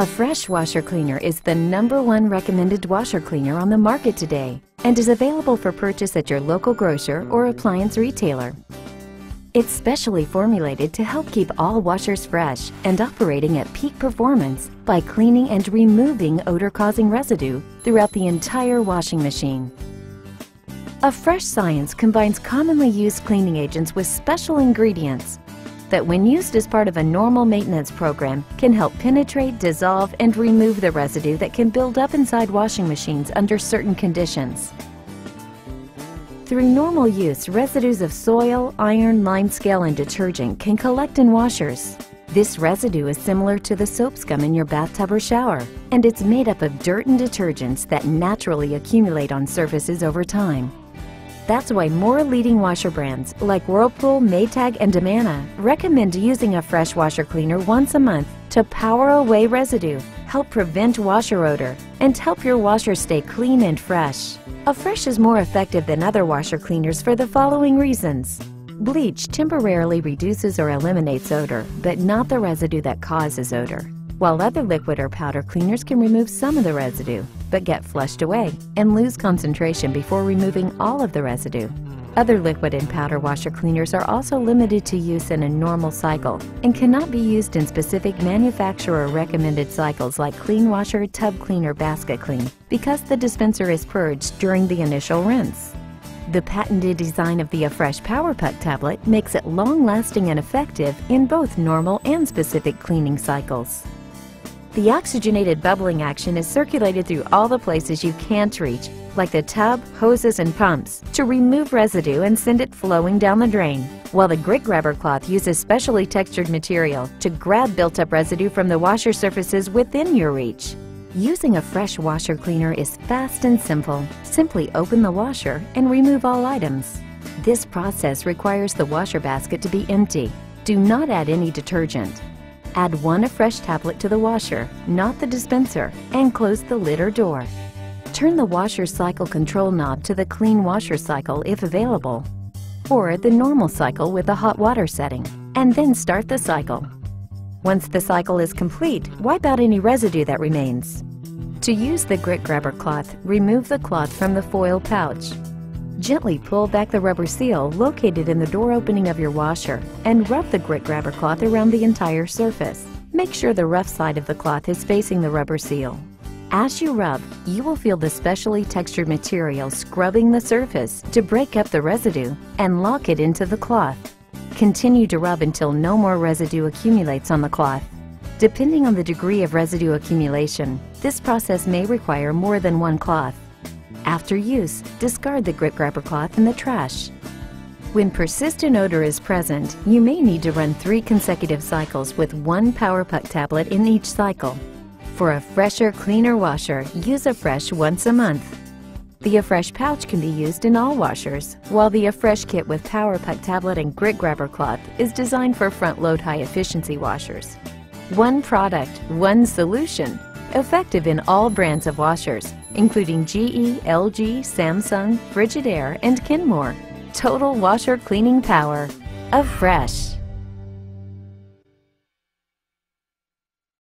Affresh washer cleaner is the #1 recommended washer cleaner on the market today and is available for purchase at your local grocer or appliance retailer. It's specially formulated to help keep all washers fresh and operating at peak performance by cleaning and removing odor-causing residue throughout the entire washing machine. Affresh Science combines commonly used cleaning agents with special ingredients that, when used as part of a normal maintenance program, can help penetrate, dissolve, and remove the residue that can build up inside washing machines under certain conditions. Through normal use, residues of soil, iron, limescale, and detergent can collect in washers. This residue is similar to the soap scum in your bathtub or shower, and it's made up of dirt and detergents that naturally accumulate on surfaces over time. That's why more leading washer brands like Whirlpool, Maytag, and Amana recommend using Affresh washer cleaner once a month to power away residue, help prevent washer odor, and help your washer stay clean and fresh. Affresh is more effective than other washer cleaners for the following reasons. Bleach temporarily reduces or eliminates odor, but not the residue that causes odor, while other liquid or powder cleaners can remove some of the residue, but get flushed away and lose concentration before removing all of the residue. Other liquid and powder washer cleaners are also limited to use in a normal cycle and cannot be used in specific manufacturer-recommended cycles like clean washer, tub cleaner, basket clean, because the dispenser is purged during the initial rinse. The patented design of the Affresh Power Puck tablet makes it long-lasting and effective in both normal and specific cleaning cycles. The oxygenated bubbling action is circulated through all the places you can't reach, like the tub, hoses, and pumps, to remove residue and send it flowing down the drain, while the grit grabber cloth uses specially textured material to grab built-up residue from the washer surfaces within your reach. Using Affresh washer cleaner is fast and simple. Simply open the washer and remove all items. This process requires the washer basket to be empty. Do not add any detergent. Add one Affresh tablet to the washer, not the dispenser, and close the lid or door. Turn the washer cycle control knob to the clean washer cycle if available, or the normal cycle with the hot water setting, and then start the cycle. Once the cycle is complete, wipe out any residue that remains. To use the grit grabber cloth, remove the cloth from the foil pouch. Gently pull back the rubber seal located in the door opening of your washer and rub the grit grabber cloth around the entire surface. Make sure the rough side of the cloth is facing the rubber seal. As you rub, you will feel the specially textured material scrubbing the surface to break up the residue and lock it into the cloth. Continue to rub until no more residue accumulates on the cloth. Depending on the degree of residue accumulation, this process may require more than one cloth. After use, discard the grit grabber cloth in the trash. When persistent odor is present, you may need to run 3 consecutive cycles with one Power Puck tablet in each cycle. For a fresher, cleaner washer, use Affresh once a month. The Affresh pouch can be used in all washers, while the Affresh kit with Power Puck tablet and grit grabber cloth is designed for front-load high-efficiency washers. One product, one solution, effective in all brands of washers, including GE, LG, Samsung, Frigidaire, and Kenmore. Total washer cleaning power. Affresh.